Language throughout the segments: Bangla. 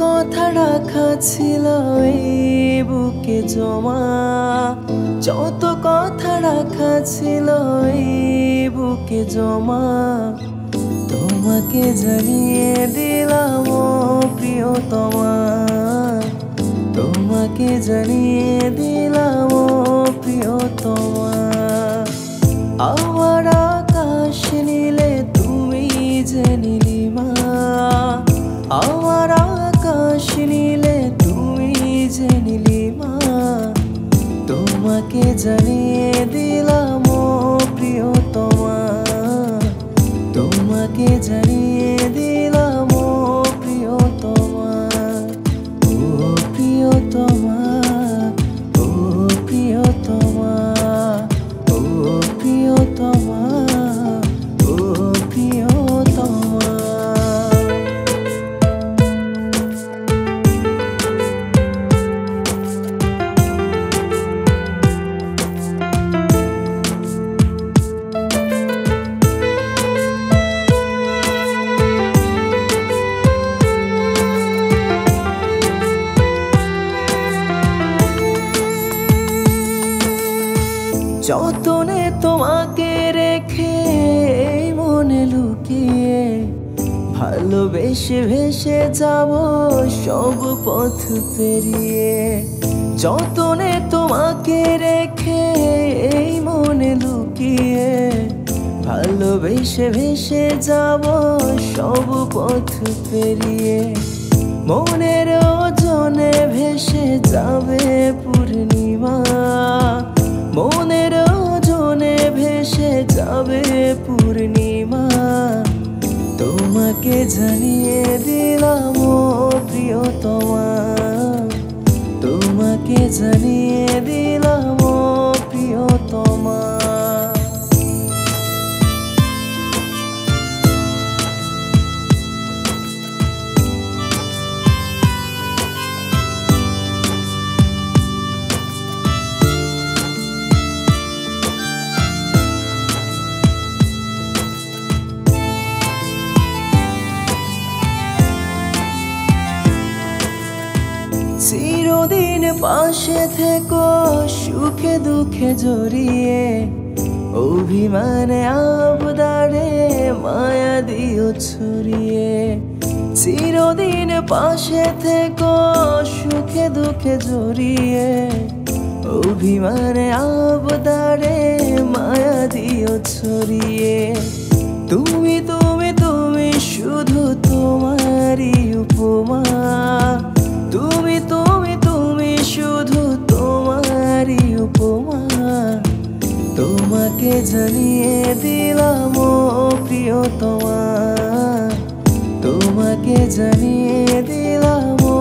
कथा रखा छिलो ए बुके जमा, যত कथा रखा छिलो ए बुके जमा, তোমাকে জানিয়ে দিলাম ও প্রিয়তমা, তোমাকে জানিয়ে দিলাম ও প্রিয়তমা। আমার আকাশ নীলে তুমি যে নীলিমা, আমার আকাশ নীলে তুমি যে নীলিমা, তোমাকে জানিয়ে দিলাম ও প্রিয়তমা, তোমাকে জানিয়ে দিলাম ও প্রিয়তমা। ও প্রিয়তমা, ও প্রিয়তমা, ও প্রিয়তমা, ও প্রিয়তমা। যতনে তোমাকে রেখে মনে লুকিয়ে, ভালোবেসে ভেসে যাব সব পথ পেরিয়ে। যতনে তোমাকে রেখে মনে লুকিয়ে, ভালোবেসে ভেসে যাব সব পথ পেরিয়ে। মনের ওজনে ভেসে যাবে পূর্ণিমা, মনের ওজনে ভেসে যাবে পূর্ণিমা। তোমাকে জানিয়ে দিলাম ও প্রিয়তমা, তোমাকে জানিয়ে দিলাম ও প্রিয়তমা। চিরদিন পাশে থেকো সুখে দুঃখে জড়িয়ে, অভিমানে আবদারে মায়া দিও ছড়িয়ে। চিরদিন পাশে থেকো সুখে দুঃখে জড়িয়ে, অভিমানে আবদারে মায়া দিও ছড়িয়ে। তুমি তুমি তুমি শুধু তোমারই উপমা, তুমি তুমি তুমি শুধু তোমারই উপমা। তোমাকে জানিয়ে দিলাম ও প্রিয়তমা, তোমাকে জানিয়ে দিলাম ও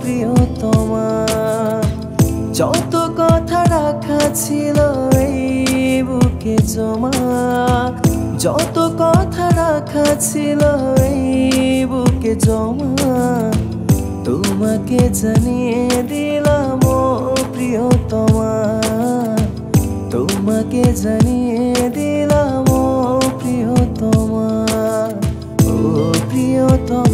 প্রিয়তমা। যত কথা রাখা ছিল এই বুকে জমা, যত কথা রাখা ছিল এই বুকে জমা, তোমাকে জানিয়ে দিলাম ও প্রিয়তমা, তোমাকে জানিয়ে দিলাম ও প্রিয়তমা। ও প্রিয়তমা।